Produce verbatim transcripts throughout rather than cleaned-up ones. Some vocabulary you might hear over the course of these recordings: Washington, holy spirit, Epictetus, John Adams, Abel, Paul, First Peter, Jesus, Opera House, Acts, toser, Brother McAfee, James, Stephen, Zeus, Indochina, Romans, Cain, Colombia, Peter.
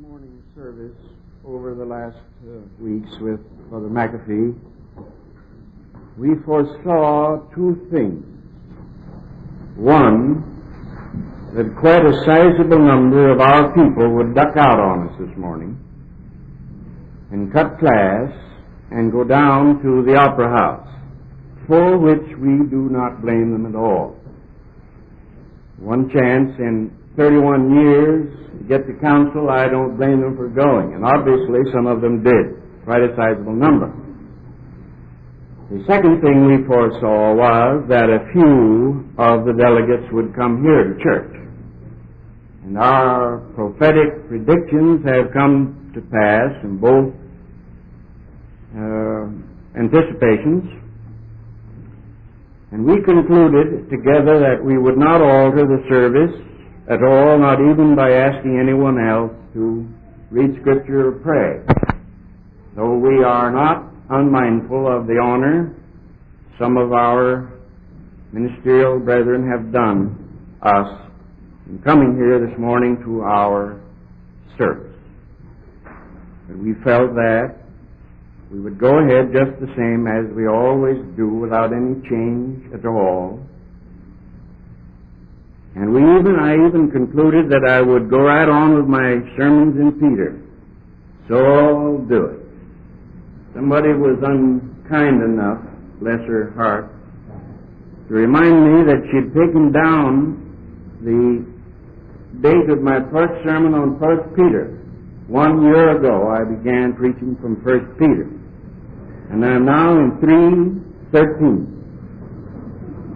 morning's service over the last uh, weeks with Brother McAfee, we foresaw two things. One, that quite a sizable number of our people would duck out on us this morning and cut class and go down to the Opera House, for which we do not blame them at all. One chance in thirty-one years to get to council, I don't blame them for going, and obviously some of them did, quite a sizable number. The second thing we foresaw was that a few of the delegates would come here to church. And our prophetic predictions have come to pass in both uh, anticipations. And we concluded together that we would not alter the service at all, not even by asking anyone else to read Scripture or pray, though we are not unmindful of the honor some of our ministerial brethren have done us in coming here this morning to our service. But we felt that we would go ahead just the same as we always do, without any change at all. And we even, I even concluded that I would go right on with my sermons in Peter. So I'll do it. Somebody was unkind enough, bless her heart, to remind me that she'd taken down the date of my first sermon on First Peter. One year ago I began preaching from First Peter, and I'm now in three thirteen.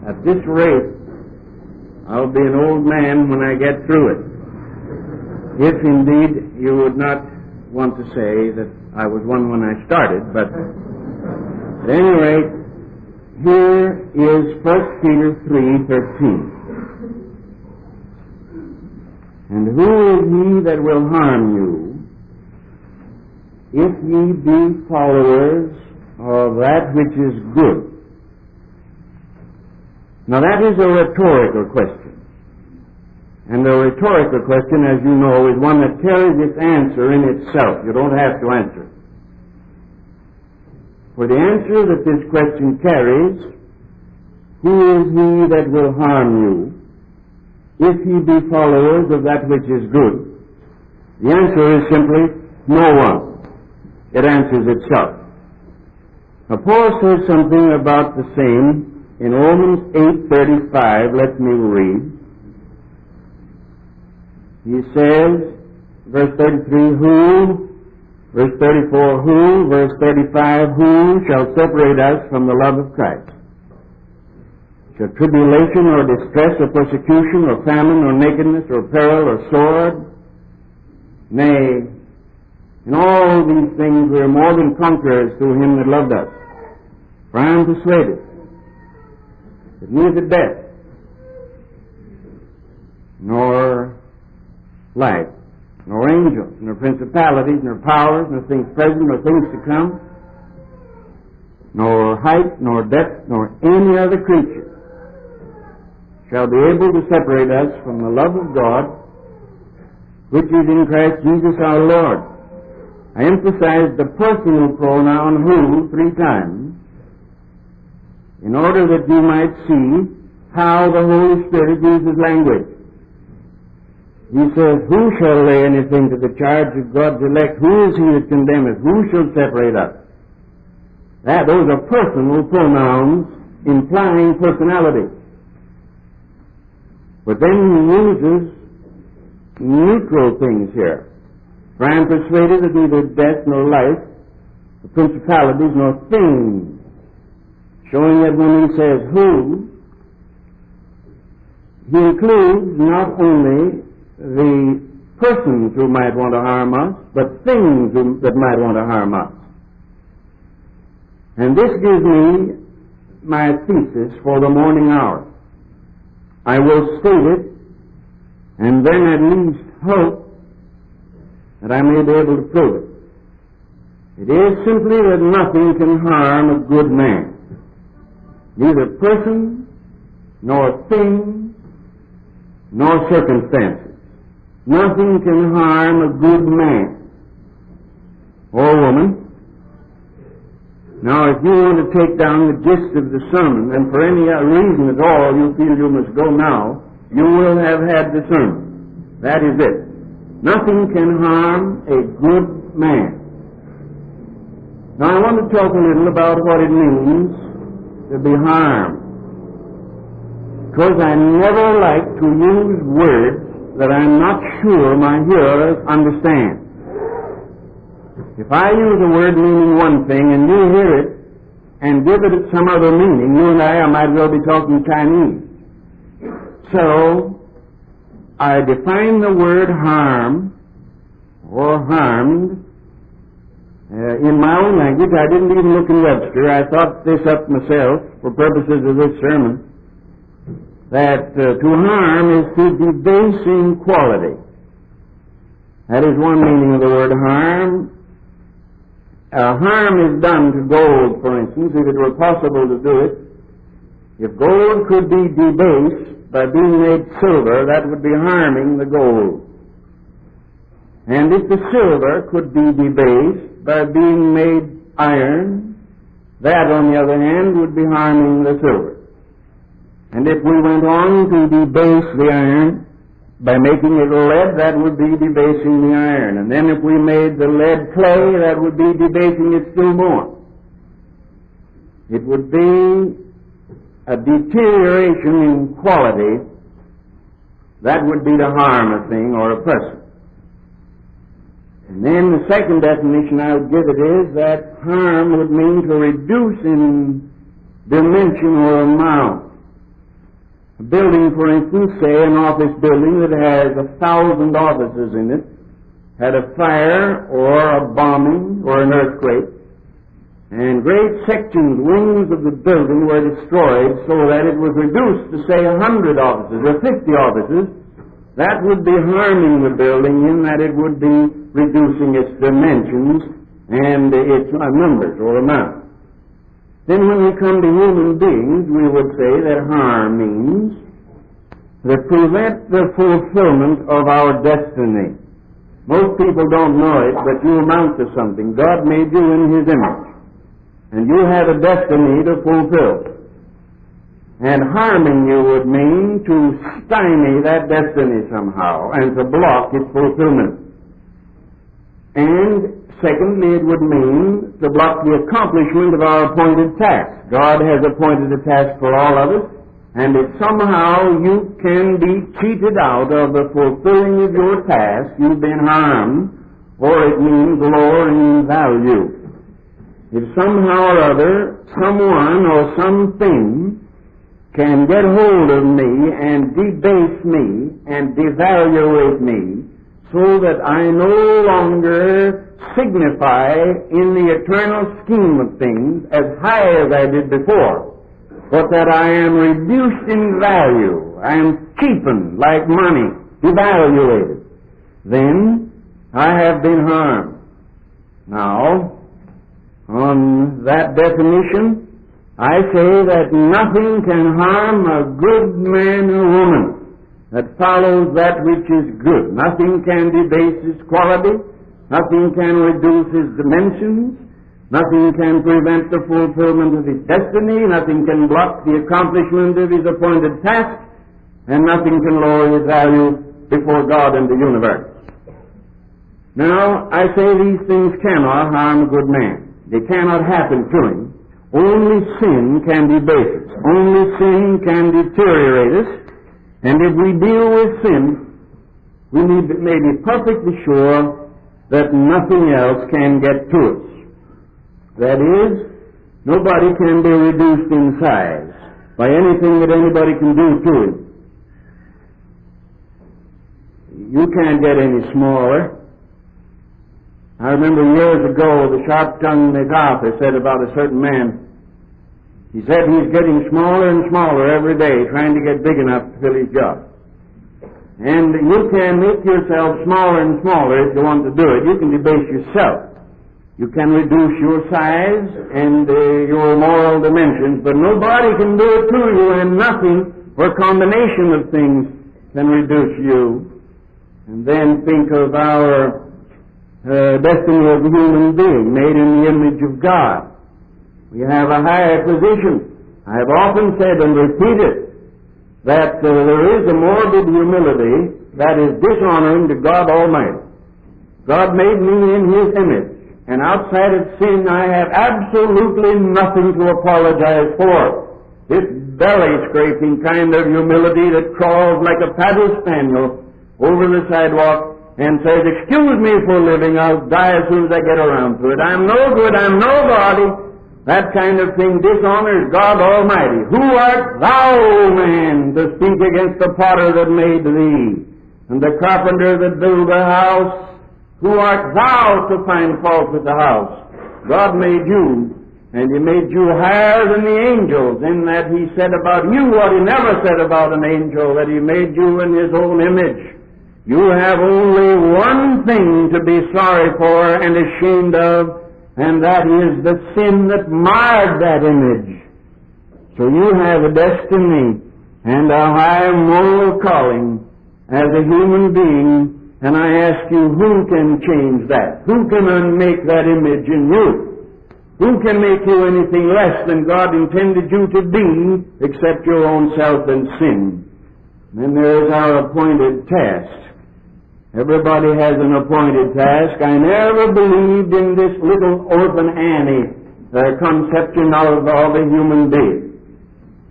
At this rate, I'll be an old man when I get through it, if indeed you would not want to say that I was one when I started. But at any rate, here is First Peter three thirteen. And who is he that will harm you, if ye be followers of that which is good? Now that is a rhetorical question. And the rhetorical question, as you know, is one that carries its answer in itself. You don't have to answer it. For the answer that this question carries, who is he that will harm you, if he be followers of that which is good? The answer is simply, no one. It answers itself. Now Paul says something about the same in Romans eight thirty-five, let me read. He says, verse thirty-three, who? Verse thirty-four, who? Verse thirty-five, who shall separate us from the love of Christ? Shall tribulation or distress or persecution or famine or nakedness or peril or sword? Nay, in all these things we are more than conquerors through him that loved us. For I am persuaded that neither death, nor life, nor angels, nor principalities, nor powers, nor things present, nor things to come, nor height, nor depth, nor any other creature shall be able to separate us from the love of God, which is in Christ Jesus our Lord. I emphasize the personal pronoun who three times, in order that you might see how the Holy Spirit uses language. He says, who shall lay anything to the charge of God's elect? Who is he that condemneth? Who shall separate us? That, those are personal pronouns implying personality. But then he uses neutral things here. For I am persuaded that neither death nor life, the principalities nor things, showing that when he says who, he includes not only the persons who might want to harm us, but things who, that might want to harm us. And this gives me my thesis for the morning hour. I will state it, and then at least hope that I may be able to prove it. It is simply that nothing can harm a good man. Neither person, nor thing, nor circumstances. Nothing can harm a good man or woman. Now, if you want to take down the gist of the sermon, and for any reason at all you feel you must go now, you will have had the sermon. That is it. Nothing can harm a good man. Now, I want to talk a little about what it means to be harmed, because I never like to use words that I'm not sure my hearers understand. If I use a word meaning one thing and you hear it and give it some other meaning, you and I, I might well be talking Chinese. So, I define the word harm or harmed uh, in my own language. I didn't even look in Webster. I thought this up myself for purposes of this sermon. That uh, to harm is to debase in quality. That is one meaning of the word harm. Uh, harm is done to gold, for instance, if it were possible to do it. If gold could be debased by being made silver, that would be harming the gold. And if the silver could be debased by being made iron, that, on the other hand, would be harming the silver. And if we went on to debase the iron by making it lead, that would be debasing the iron. And then if we made the lead clay, that would be debasing it still more. It would be a deterioration in quality. That would be to harm a thing or a person. And then the second definition I would give it is that harm would mean to reduce in dimension or amount. A building, for instance, say an office building that has a thousand offices in it, had a fire or a bombing or an earthquake, and great sections, wings of the building were destroyed so that it was reduced to, say, a hundred offices or fifty offices, that would be harming the building in that it would be reducing its dimensions and its numbers or amount. Then when we come to human beings, we would say that harm means to prevent the fulfillment of our destiny. Most people don't know it, but you amount to something. God made you in His image, and you have a destiny to fulfill. And harming you would mean to stymie that destiny somehow and to block its fulfillment. And secondly, it would mean to block the accomplishment of our appointed task. God has appointed a task for all of us, and if somehow you can be cheated out of the fulfilling of your task, you've been harmed, or it means lowering in value. If somehow or other, someone or something can get hold of me and debase me and devaluate me so that I no longer signify in the eternal scheme of things as high as I did before, but that I am reduced in value, I am cheapened like money, devaluated, then I have been harmed. Now, on that definition, I say that nothing can harm a good man or woman that follows that which is good. Nothing can debase his quality. Nothing can reduce his dimensions. Nothing can prevent the fulfillment of his destiny. Nothing can block the accomplishment of his appointed task. And nothing can lower his value before God and the universe. Now, I say these things cannot harm a good man. They cannot happen to him. Only sin can debase us. Only sin can deteriorate us. And if we deal with sin, we need, may be perfectly sure that nothing else can get to us. That is, nobody can be reduced in size by anything that anybody can do to him. You can't get any smaller. I remember years ago, the sharp-tongued McAfee said about a certain man, he said he's getting smaller and smaller every day, trying to get big enough to fill his job. And you can make yourself smaller and smaller if you want to do it. You can debase yourself. You can reduce your size and uh, your moral dimensions, but nobody can do it to you, and nothing or a combination of things can reduce you and then think of our uh, destiny as a human being made in the image of God. We have a higher position. I have often said and repeated that uh, there is a morbid humility that is dishonoring to God Almighty. God made me in His image, and outside of sin I have absolutely nothing to apologize for. This belly-scraping kind of humility that crawls like a paddle spaniel over the sidewalk and says, "Excuse me for living, I'll die as soon as I get around to it. I'm no good, I'm nobody." That kind of thing dishonors God Almighty. Who art thou, man, to speak against the potter that made thee, and the carpenter that built the house? Who art thou to find fault with the house? God made you, and He made you higher than the angels, in that He said about you what He never said about an angel, that He made you in His own image. You have only one thing to be sorry for and ashamed of, and that is the sin that marred that image. So you have a destiny and a high moral calling as a human being. And I ask you, who can change that? Who can unmake that image in you? Who can make you anything less than God intended you to be, except your own self and sin? Then there is our appointed task. Everybody has an appointed task. I never believed in this little orphan Annie uh, conception of, of a human being.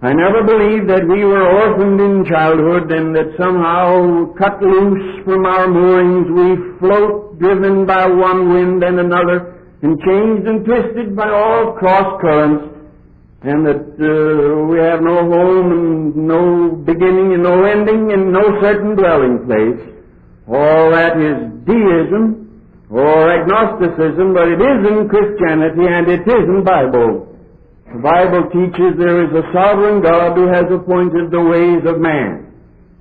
I never believed that we were orphaned in childhood and that somehow, cut loose from our moorings, we float, driven by one wind and another, and changed and twisted by all cross-currents, and that uh, we have no home and no beginning and no ending and no certain dwelling place. All that is deism or agnosticism, but it isn't Christianity and it isn't Bible. The Bible teaches there is a sovereign God who has appointed the ways of man.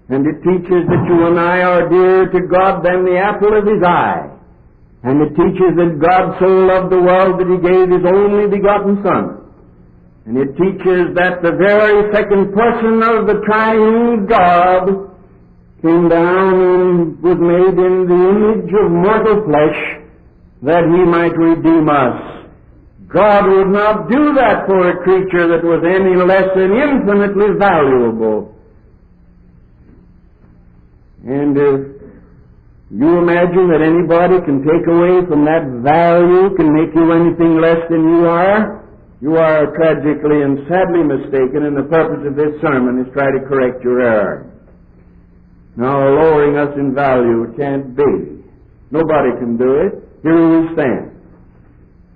And it teaches that you and I are dearer to God than the apple of His eye. And it teaches that God so loved the world that He gave His only begotten Son. And it teaches that the very second person of the triune God came down and was made in the image of mortal flesh that He might redeem us. God would not do that for a creature that was any less than infinitely valuable. And if you imagine that anybody can take away from that value, can make you anything less than you are, you are tragically and sadly mistaken, and the purpose of this sermon is try to correct your error. Now, lowering us in value can't be. Nobody can do it. Here we stand.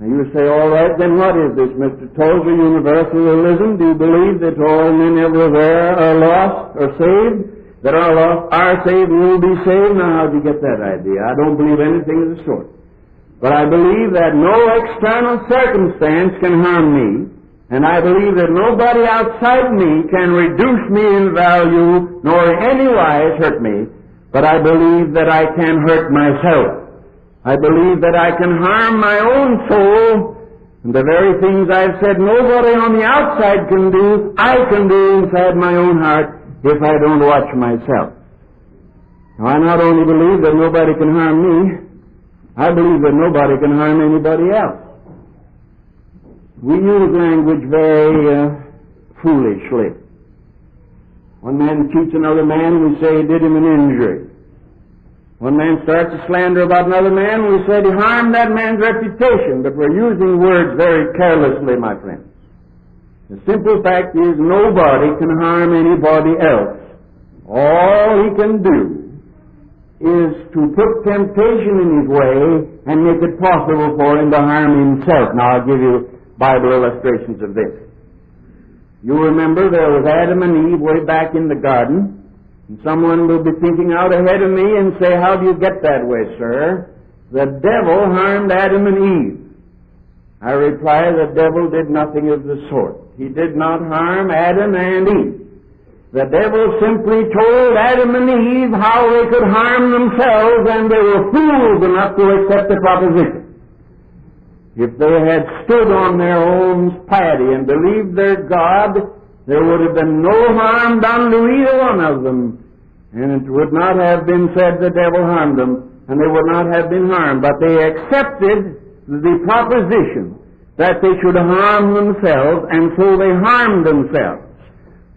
Now you say, all right, then what is this, Mister Tozer? Universalism? Do you believe that all men everywhere are lost or saved? That are lost are saved and will be saved? Now, how did you get that idea? I don't believe anything of the sort. But I believe that no external circumstance can harm me, and I believe that nobody outside me can reduce me in value nor in any wise hurt me, but I believe that I can hurt myself. I believe that I can harm my own soul, and the very things I've said nobody on the outside can do, I can do inside my own heart if I don't watch myself. Now, I not only believe that nobody can harm me, I believe that nobody can harm anybody else. We use language very uh, foolishly. One man cheats another man, we say he did him an injury. One man starts to slander about another man, we said he harmed that man's reputation, but we're using words very carelessly, my friends. The simple fact is nobody can harm anybody else. All he can do is to put temptation in his way and make it possible for him to harm himself. Now I'll give you Bible illustrations of this. You remember there was Adam and Eve way back in the garden. Someone will be thinking out ahead of me and say, how do you get that way, sir? The devil harmed Adam and Eve. I reply, the devil did nothing of the sort. He did not harm Adam and Eve. The devil simply told Adam and Eve how they could harm themselves, and they were fools enough to accept the proposition. If they had stood on their own piety and believed their God, there would have been no harm done to either one of them. And it would not have been said the devil harmed them, and they would not have been harmed. But they accepted the proposition that they should harm themselves, and so they harmed themselves.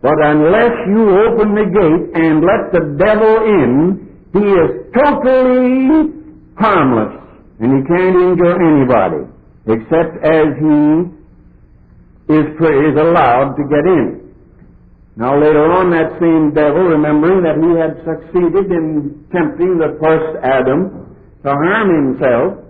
But unless you open the gate and let the devil in, he is totally harmless, and he can't injure anybody, except as he is, is allowed to get in. Now later on, that same devil, remembering that he had succeeded in tempting the first Adam to harm himself,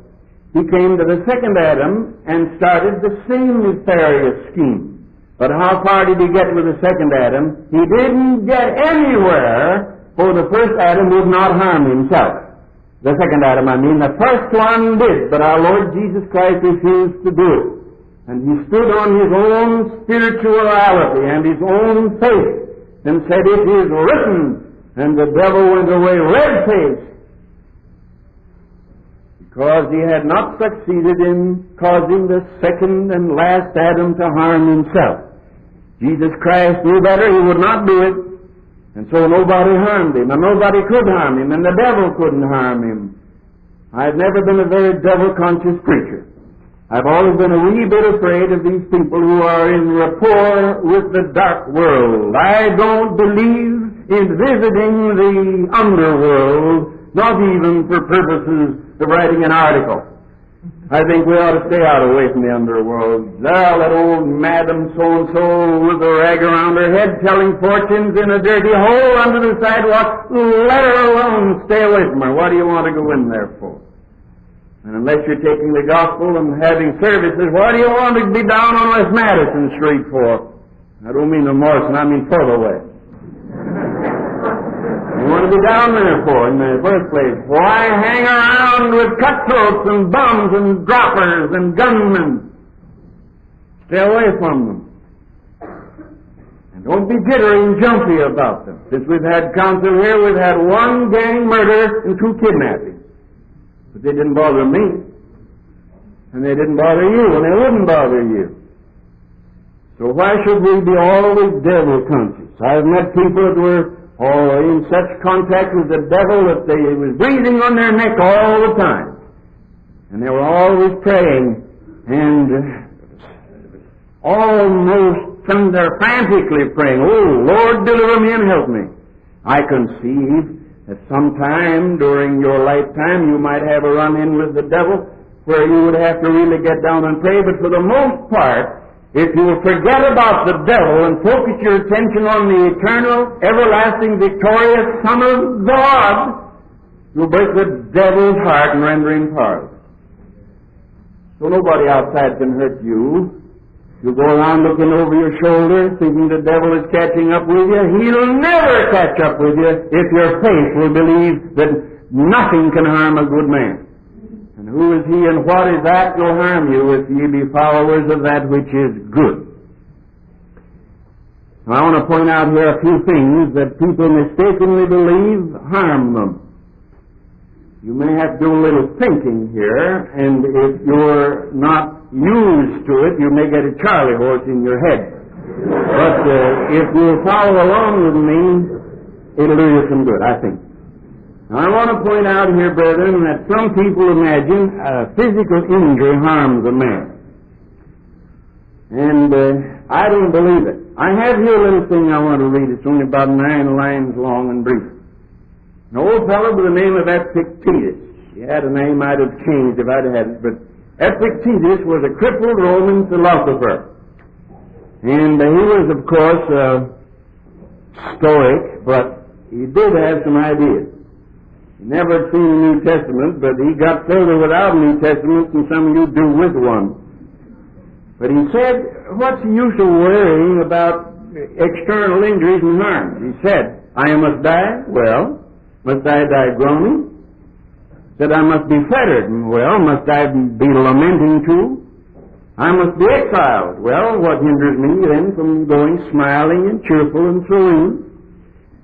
he came to the second Adam and started the same nefarious scheme. But how far did he get with the second Adam? He didn't get anywhere, for the first Adam would not harm himself. The second Adam, I mean. The first one did, but our Lord Jesus Christ refused to do it. And he stood on his own spirituality and his own faith and said, "It is written," and the devil went away red-faced, because he had not succeeded in causing the second and last Adam to harm himself. Jesus Christ knew better, he would not do it, and so nobody harmed him, and nobody could harm him, and the devil couldn't harm him. I've never been a very devil-conscious preacher. I've always been a wee bit afraid of these people who are in rapport with the dark world. I don't believe in visiting the underworld, not even for purposes of writing an article. I think we ought to stay out away from the underworld. There, that old Madam So-and-so with a rag around her head telling fortunes in a dirty hole under the sidewalk, let her alone, stay away from her. What do you want to go in there for? And unless you're taking the gospel and having services, why do you want to be down on West Madison Street for? I don't mean the Morrison, I mean further away. You want to be down there for in the first place? Why hang around with cutthroats and bums and droppers and gunmen? Stay away from them. And don't be jittery and jumpy about them. Since we've had counsel here, we've had one gang murder and two kidnappings. But they didn't bother me, and they didn't bother you, and they wouldn't bother you. So why should we be always devil conscious? I've met people that were oh, in such contact with the devil that they, it was breathing on their neck all the time. And they were always praying, and almost they're frantically praying, "Oh, Lord, deliver me and help me." I conceive at some time during your lifetime you might have a run-in with the devil where you would have to really get down and pray, but for the most part, if you will forget about the devil and focus your attention on the eternal, everlasting, victorious Son of God, you'll break the devil's heart and render him powerless. So nobody outside can hurt you. You go around looking over your shoulder, thinking the devil is catching up with you. He'll never catch up with you if your faith will believe that nothing can harm a good man. And who is he and what is that will harm you if ye be followers of that which is good? Now, I want to point out here a few things that people mistakenly believe harm them. You may have to do a little thinking here, and if you're not used to it, you may get a charley horse in your head. But uh, if you'll follow along with me, it'll do you some good, I think. Now, I want to point out here, brethren, that some people imagine uh, physical injury harms a man. And uh, I don't believe it. I have here a little thing I want to read. It's only about nine lines long and brief. An old fellow by the name of Epictetus. He had a name I'd have changed if I'd had it, but Epictetus was a crippled Roman philosopher, and he was, of course, uh, stoic, but he did have some ideas. He never had seen the New Testament, but he got further without a New Testament than some of you do with one. But he said, what's the use of worrying about external injuries and harms? He said, I must die, well, must I die groaning? That I must be fettered, well, must I be lamenting too? I must be exiled. Well, what hinders me then from going smiling and cheerful and serene?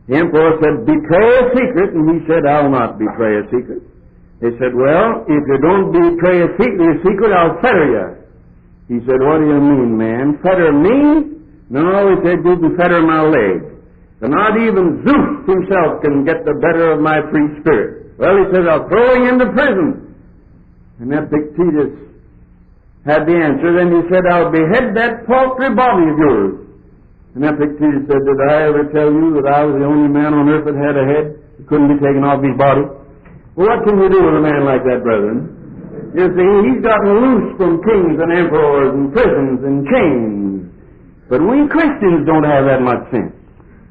The emperor said, betray a secret, and he said, I'll not betray a secret. They said, well, if you don't betray a secret, I'll fetter you. He said, what do you mean, man? Fetter me? No, he said, you can fetter my leg. So not even Zeus himself can get the better of my free spirit. Well, he says, I'll throw him into prison. And Epictetus had the answer. Then he said, I'll behead that paltry body of yours. And Epictetus said, did I ever tell you that I was the only man on earth that had a head? It couldn't be taken off his body. Well, what can you do with a man like that, brethren? You see, he's gotten loose from kings and emperors and prisons and chains. But we Christians don't have that much sense.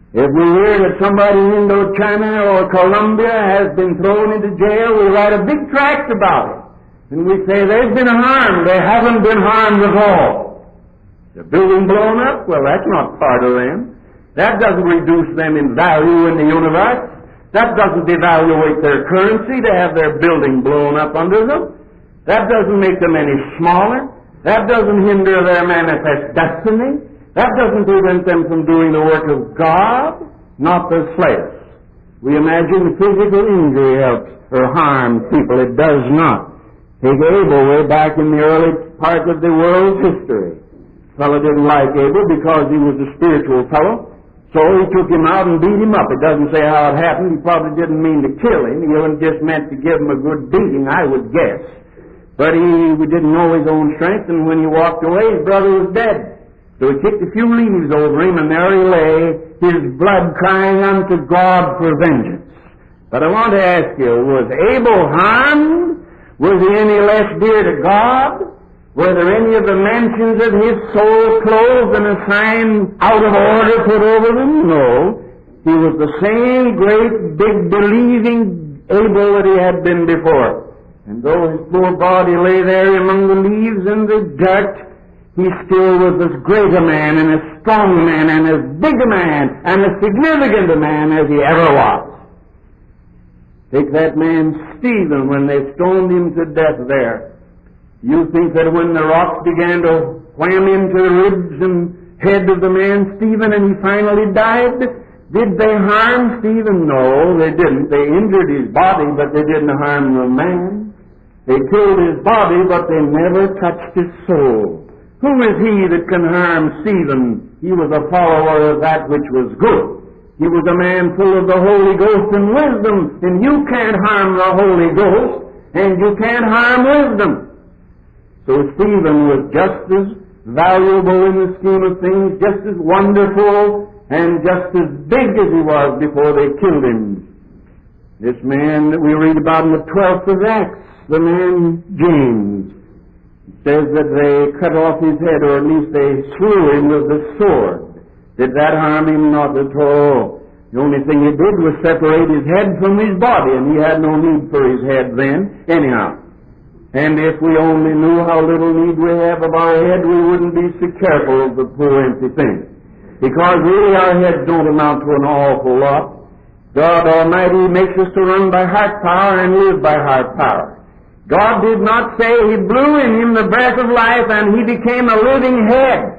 If we hear that somebody in Indochina or Colombia has been thrown into jail, we write a big tract about it. And we say, they've been harmed. They haven't been harmed at all. The building blown up? Well, that's not part of them. That doesn't reduce them in value in the universe. That doesn't devaluate their currency to have their building blown up under them. That doesn't make them any smaller. That doesn't hinder their manifest destiny. That doesn't prevent them from doing the work of God, not the flesh. We imagine physical injury helps or harms people. It does not. Take Abel way back in the early part of the world's history. The fellow didn't like Abel because he was a spiritual fellow. So he took him out and beat him up. It doesn't say how it happened. He probably didn't mean to kill him. He just meant to give him a good beating, I would guess. But he we didn't know his own strength, and when he walked away, his brother was dead. So he kicked a few leaves over him, and there he lay, his blood crying unto God for vengeance. But I want to ask you, was Abel harmed? Was he any less dear to God? Were there any of the mansions of his soul closed and a sign out of order put over them? No. He was the same great, big, believing Abel that he had been before. And though his poor body lay there among the leaves and the dirt, he still was as great a man and as strong a man and as big a man and as significant a man as he ever was. Take that man Stephen when they stoned him to death there. You think that when the rocks began to wham into the ribs and head of the man Stephen and he finally died, did they harm Stephen? No, they didn't. They injured his body, but they didn't harm the man. They killed his body, but they never touched his soul. Who is he that can harm Stephen? He was a follower of that which was good. He was a man full of the Holy Ghost and wisdom, and you can't harm the Holy Ghost, and you can't harm wisdom. So Stephen was just as valuable in the scheme of things, just as wonderful, and just as big as he was before they killed him. This man that we read about in the twelfth of Acts, the man James, says that they cut off his head, or at least they slew him with the sword. Did that harm him? Not at all. The only thing he did was separate his head from his body, and he had no need for his head then, anyhow. And if we only knew how little need we have of our head, we wouldn't be so careful of the poor empty thing. Because really our heads don't amount to an awful lot. God Almighty makes us to run by heart power and live by heart power. God did not say He blew in him the breath of life and he became a living head.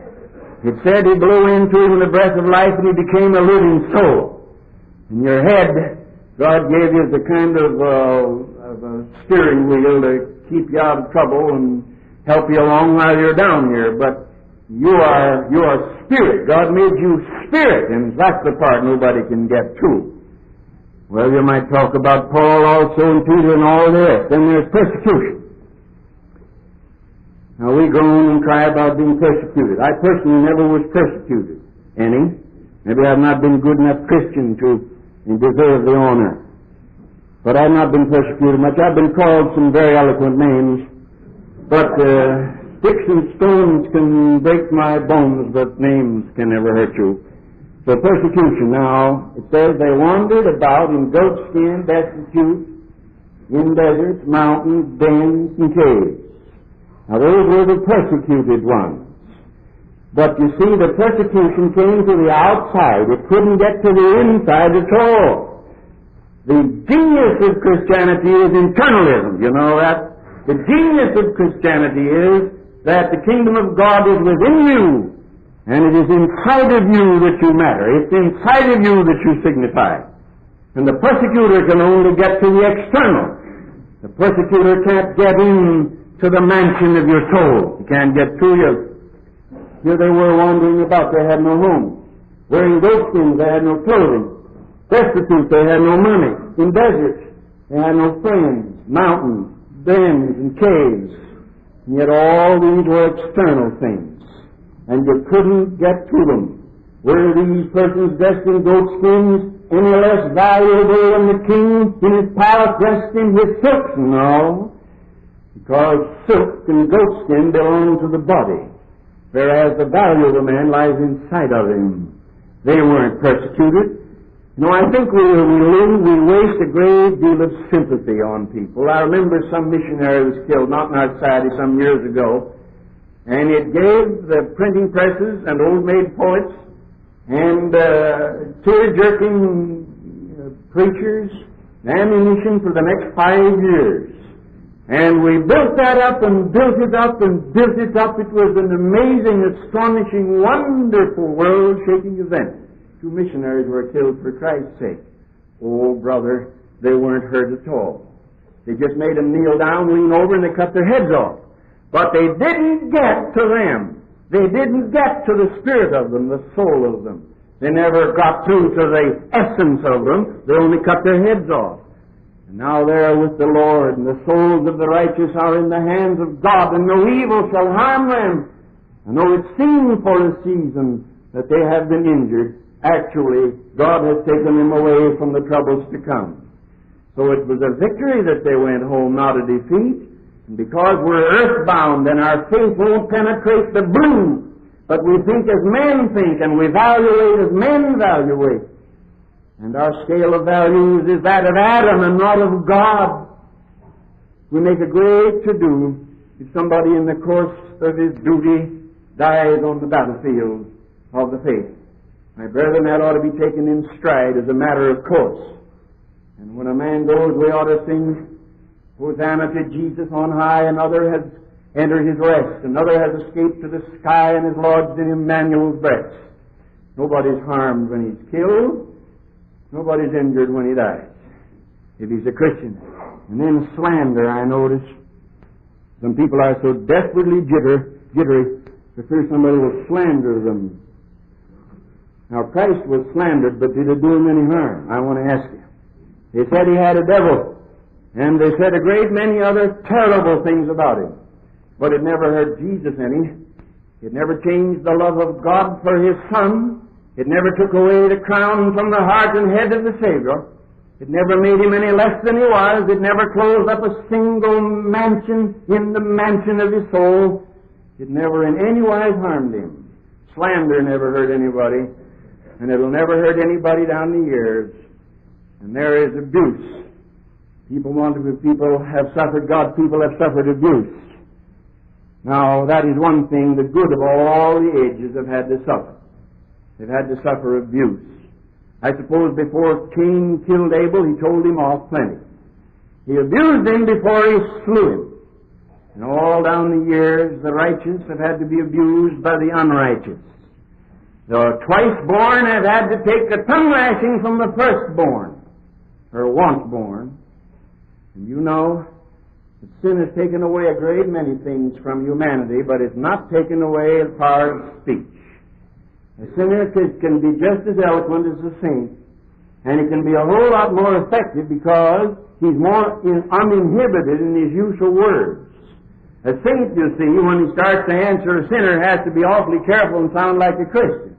It said He blew into him the breath of life and he became a living soul. And your head, God gave you the kind of, uh, of a steering wheel to keep you out of trouble and help you along while you're down here. But you are, you are spirit. God made you spirit, and that's the part nobody can get to. Well, you might talk about Paul also and Peter and all this. Then there's persecution. Now, we go on and cry about being persecuted. I personally never was persecuted, any. Maybe I've not been good enough Christian to deserve the honor. But I've not been persecuted much. I've been called some very eloquent names. But uh, sticks and stones can break my bones, but names can never hurt you. So persecution. Now, it says they wandered about in goatskin, destitute, in deserts, mountains, dens, and caves. Now, those were the persecuted ones. But you see, the persecution came to the outside. It couldn't get to the inside at all. The genius of Christianity is internalism. You know that? The genius of Christianity is that the kingdom of God is within you. And it is inside of you that you matter. It's inside of you that you signify. And the persecutor can only get to the external. The persecutor can't get in to the mansion of your soul. He can't get to you. Here they were wandering about. They had no home. Wearing goatskins, they had no clothing. Destitute, they had no money. In deserts, they had no friends. Mountains, dens, and caves. And yet all these were external things. And you couldn't get to them. Were these persons dressed in goatskins any less valuable than the king in his palace dressed in his silks? No, because silk and goatskin belong to the body, whereas the value of a man lies inside of him. They weren't persecuted. No, I think we we live, we waste a great deal of sympathy on people. I remember some missionary was killed, not in our society, some years ago, and it gave the printing presses and old-maid poets and uh, tear-jerking uh, preachers ammunition for the next five years. And we built that up and built it up and built it up. It was an amazing, astonishing, wonderful, world-shaking event. Two missionaries were killed for Christ's sake. Oh, brother, they weren't hurt at all. They just made them kneel down, lean over, and they cut their heads off. But they didn't get to them. They didn't get to the spirit of them, the soul of them. They never got through to the essence of them. They only cut their heads off. And now they are with the Lord, and the souls of the righteous are in the hands of God, and no evil shall harm them. And though it seemed for a season that they have been injured, actually God has taken them away from the troubles to come. So it was a victory that they went home, not a defeat. Because we're earthbound and our faith won't penetrate the blue, but we think as men think and we evaluate as men evaluate. And our scale of values is that of Adam and not of God. We make a great to-do if somebody in the course of his duty dies on the battlefield of the faith. My brethren, that ought to be taken in stride as a matter of course. And when a man goes, we ought to sing, Hosanna to Jesus on high, another has entered his rest, another has escaped to the sky and is lodged in Emmanuel's breast. Nobody's harmed when he's killed, nobody's injured when he dies, if he's a Christian. And then slander, I notice. Some people are so desperately jitter, jittery that first somebody will slander them. Now, Christ was slandered, but did it do him any harm? I want to ask you. They said he had a devil. And they said a great many other terrible things about him. But it never hurt Jesus any. It never changed the love of God for his Son. It never took away the crown from the heart and head of the Savior. It never made him any less than he was. It never closed up a single mansion in the mansion of his soul. It never in any wise harmed him. Slander never hurt anybody. And it'll never hurt anybody down the years. And there is abuse. People want to be, people have suffered, God, people have suffered abuse. Now, that is one thing the good of all the ages have had to suffer. They've had to suffer abuse. I suppose before Cain killed Abel, he told him off plenty. He abused him before he slew him. And all down the years, the righteous have had to be abused by the unrighteous. The twice-born have had to take the tongue-lashing from the first-born, or once-born. And you know that sin has taken away a great many things from humanity, but it's not taken away the power of speech. A sinner can be just as eloquent as a saint, and it can be a whole lot more effective because he's more uninhibited in his use of words. A saint, you see, when he starts to answer a sinner, has to be awfully careful and sound like a Christian.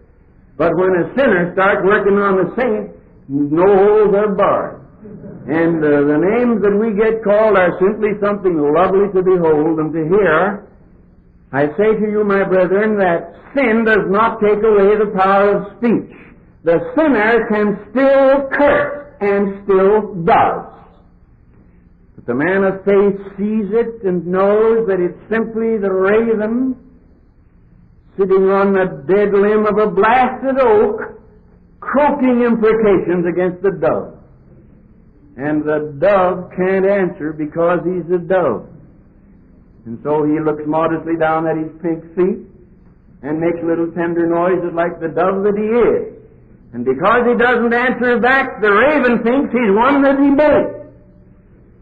But when a sinner starts working on a saint, no holes are barred. And uh, the names that we get called are simply something lovely to behold and to hear. I say to you, my brethren, that sin does not take away the power of speech. The sinner can still curse and still does. But the man of faith sees it and knows that it's simply the raven sitting on the dead limb of a blasted oak, croaking imprecations against the dove. And the dove can't answer because he's a dove. And so he looks modestly down at his pink feet and makes little tender noises like the dove that he is. And because he doesn't answer back, the raven thinks he's one that he made.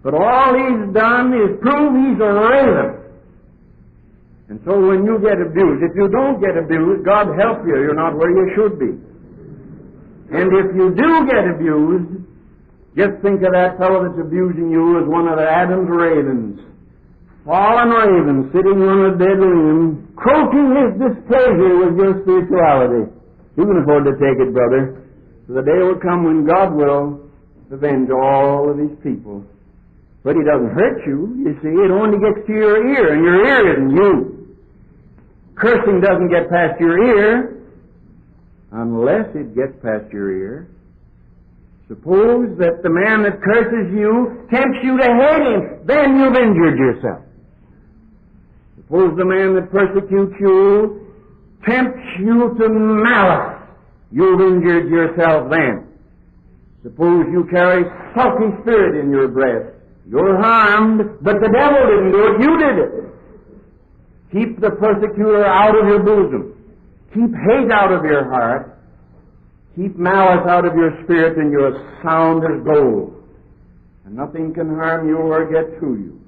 But all he's done is prove he's a raven. And so when you get abused, if you don't get abused, God help you, you're not where you should be. And if you do get abused, just think of that fellow that's abusing you as one of the Adam's ravens. Fallen raven sitting on a dead limb, croaking his displeasure with your spirituality. You can afford to take it, brother. The day will come when God will avenge all of His people. But He doesn't hurt you, you see. It only gets to your ear, and your ear isn't you. Cursing doesn't get past your ear unless it gets past your ear. Suppose that the man that curses you tempts you to hate him. Then you've injured yourself. Suppose the man that persecutes you tempts you to malice. You've injured yourself then. Suppose you carry sulky spirit in your breast. You're harmed, but the devil didn't do it. You did it. Keep the persecutor out of your bosom. Keep hate out of your heart. Keep malice out of your spirit, and you're as sound as gold. And nothing can harm you or get to you.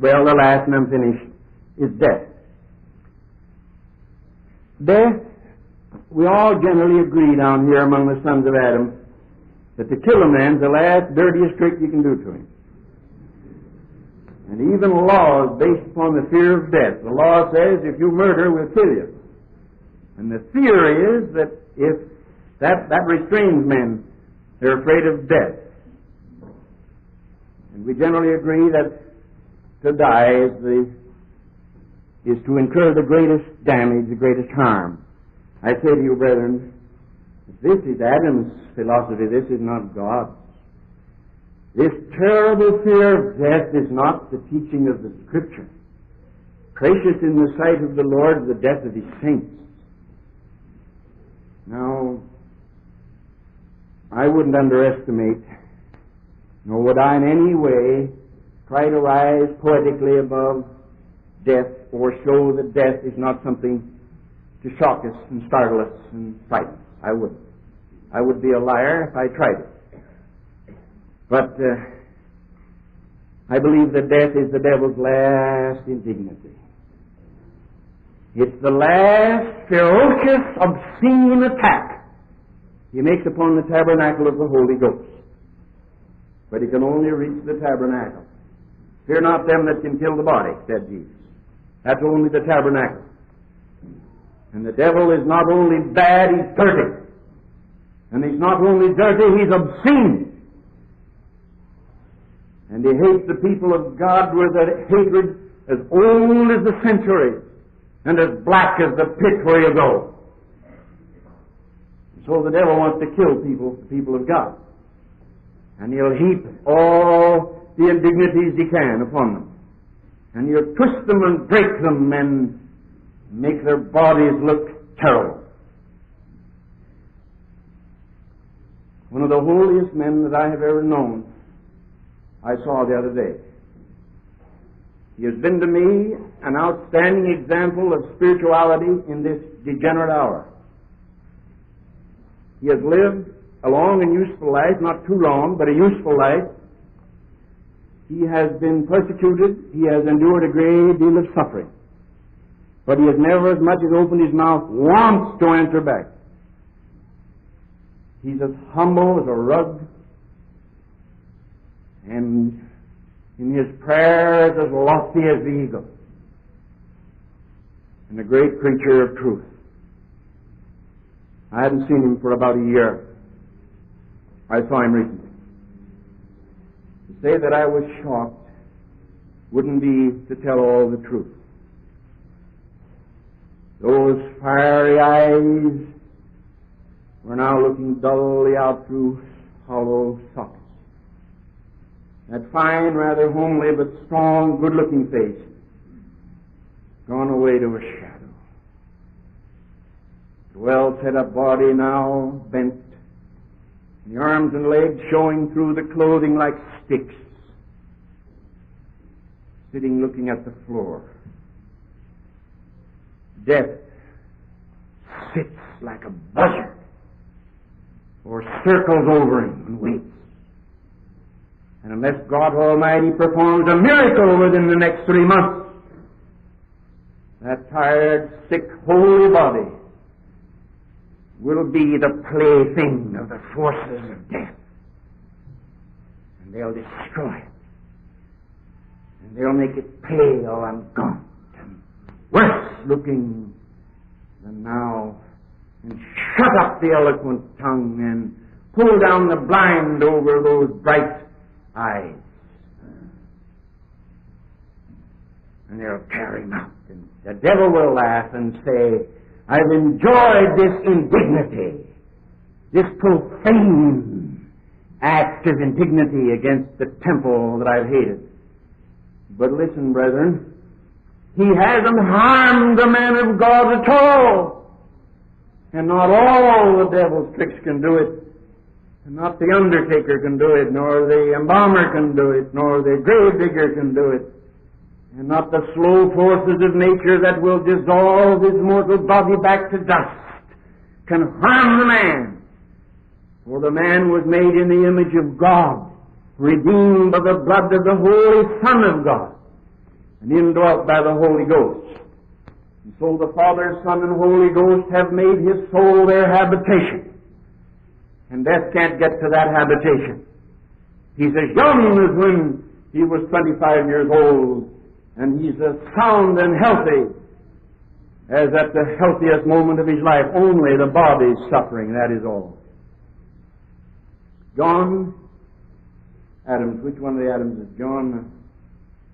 Well, the last, and I'm finished, is death. Death, we all generally agree down here among the sons of Adam that to kill a man's the last, dirtiest trick you can do to him. And even laws based upon the fear of death. The law says if you murder, we'll kill you. And the fear is that if That, that restrains men. They're afraid of death. And we generally agree that to die is, the, is to incur the greatest damage, the greatest harm. I say to you, brethren, this is Adam's philosophy. This is not God's. This terrible fear of death is not the teaching of the Scripture. Precious in the sight of the Lord the death of His saints. Now, I wouldn't underestimate, nor would I in any way try to rise poetically above death or show that death is not something to shock us and startle us and frighten us. I wouldn't. I would be a liar if I tried it. But uh, I believe that death is the devil's last indignity. It's the last ferocious, obscene attack He makes upon the tabernacle of the Holy Ghost. But He can only reach the tabernacle. Fear not them that can kill the body, said Jesus. That's only the tabernacle. And the devil is not only bad, he's dirty. And he's not only dirty, he's obscene. And he hates the people of God with a hatred as old as the centuries, and as black as the pit where you go. So the devil wants to kill people, the people of God. And he'll heap all the indignities he can upon them. And he'll twist them and break them and make their bodies look terrible. One of the holiest men that I have ever known, I saw the other day. He has been to me an outstanding example of spirituality in this degenerate hour. He has lived a long and useful life, not too long, but a useful life. He has been persecuted. He has endured a great deal of suffering. But he has never as much as opened his mouth once to answer back. He's as humble as a rug, and in his prayers as lofty as the eagle, and a great creature of truth. I hadn't seen him for about a year. I saw him recently. To say that I was shocked wouldn't be to tell all the truth. Those fiery eyes were now looking dully out through hollow sockets. That fine, rather homely, but strong, good-looking face gone away to a shadow. The well-set-up body now bent, and the arms and legs showing through the clothing like sticks, sitting looking at the floor. Death sits like a buzzard, or circles over him and waits. And unless God Almighty performs a miracle within the next three months, that tired, sick, holy body will be the plaything of the forces of death. And they'll destroy it. And they'll make it pale and gaunt and worse looking than now. And shut up the eloquent tongue and pull down the blind over those bright eyes. And they'll carry him out. And the devil will laugh and say, I've enjoyed this indignity, this profane act of indignity against the temple that I've hated. But listen, brethren, he hasn't harmed the man of God at all. And not all the devil's tricks can do it. And not the undertaker can do it, nor the embalmer can do it, nor the grave digger can do it. And not the slow forces of nature that will dissolve his mortal body back to dust can harm the man. For the man was made in the image of God, redeemed by the blood of the Holy Son of God, and indwelt by the Holy Ghost. And so the Father, Son, and Holy Ghost have made his soul their habitation. And death can't get to that habitation. He's as young as when he was twenty-five years old. And he's as sound and healthy as at the healthiest moment of his life. Only the body's suffering, that is all. John Adams, which one of the Adams is John?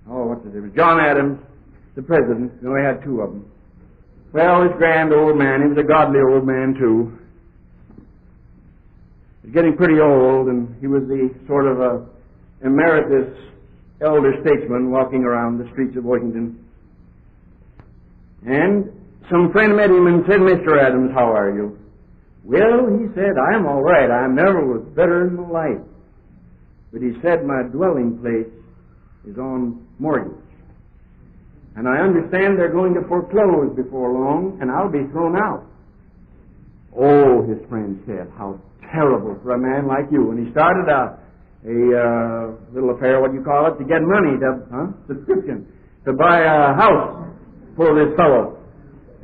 Oh, what's his name? John Adams, the president. We only had two of them. Well, this grand old man, he was a godly old man too. He was getting pretty old, and he was the sort of a emeritus elder statesman walking around the streets of Washington. And some friend met him and said, Mister Adams, how are you? Well, he said, I'm all right. I never was better in my life. But he said, my dwelling place is on mortgage. And I understand they're going to foreclose before long, and I'll be thrown out. Oh, his friend said, how terrible for a man like you. And he started out a uh, little affair, what do you call it, to get money, to, huh, subscription, to buy a house for this fellow.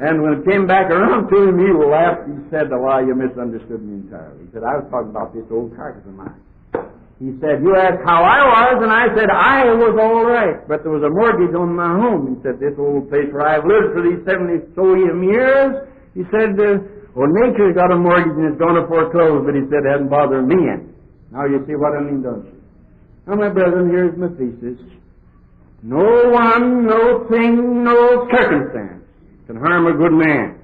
And when it came back around to him, he laughed. He said, "Why, you misunderstood me entirely." He said, "I was talking about this old carcass of mine." He said, "You asked how I was, and I said I was all right, but there was a mortgage on my home." He said, "This old place where I've lived for these seventy, so years, he said, uh, well, nature's got a mortgage and it's going to foreclose, but he said, it hasn't bothered me any." Now you see what I mean, don't you? Now, my brethren, here's my thesis. No one, no thing, no circumstance can harm a good man.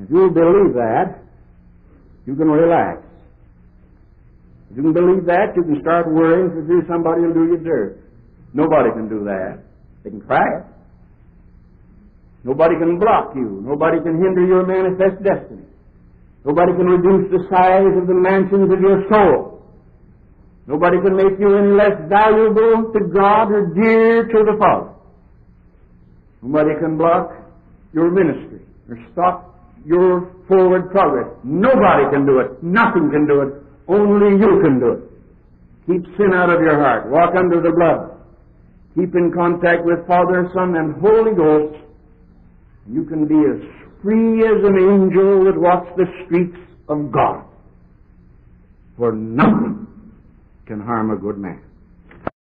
If you'll believe that, you can relax. If you can believe that, you can start worrying if you do, somebody will do you dirt. Nobody can do that. They can try it. Nobody can block you. Nobody can hinder your manifest destiny. Nobody can reduce the size of the mansions of your soul. Nobody can make you any less valuable to God or dear to the Father. Nobody can block your ministry or stop your forward progress. Nobody can do it. Nothing can do it. Only you can do it. Keep sin out of your heart. Walk under the blood. Keep in contact with Father, Son, and Holy Ghost. You can be a free as an angel that walks the streets of God. For nothing can harm a good man.